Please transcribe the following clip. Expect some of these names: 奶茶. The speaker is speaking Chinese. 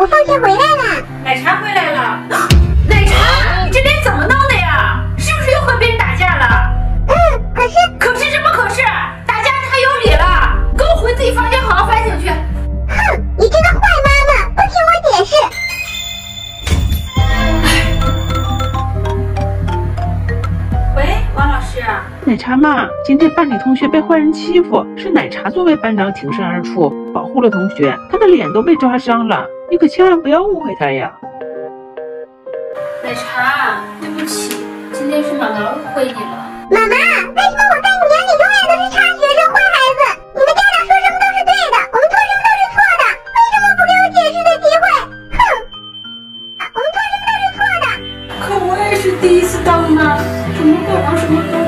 我放学回来了。奶茶回来了。奶茶，你这脸怎么弄的呀？是不是又和别人打架了？嗯，可是什么可是？打架太有理了，跟我回自己房间好好反省去。哼，你这个坏妈妈，不听我解释。喂，王老师。奶茶妈，今天班里同学被坏人欺负，是奶茶作为班长挺身而出，保护了同学，他的脸都被抓伤了。 你可千万不要误会他呀，奶茶，对不起，今天是妈妈误会你了。妈妈，为什么我在你眼里永远都是差学生、坏孩子？你们家长说什么都是对的，我们做什么都是错的，为什么不给我解释的机会？哼，我们做什么都是错的。可我也是第一次当妈，怎么会有什么？